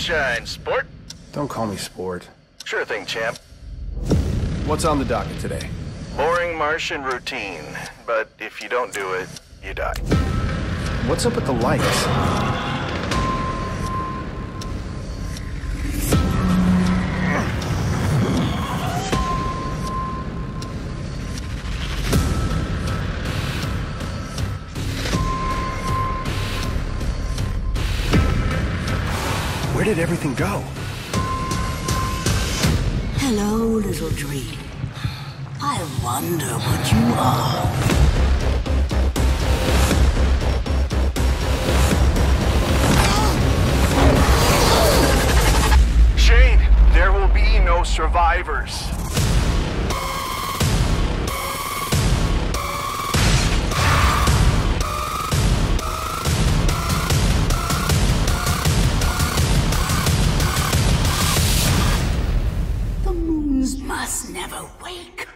sunshine, sport. Don't call me sport. Sure thing, champ. What's on the docket today? Boring Martian routine, but if you don't do it, you die. What's up with the lights? Where did everything go? Hello, little dream. I wonder what you are. Shane, there will be no survivors. The moons must never wake.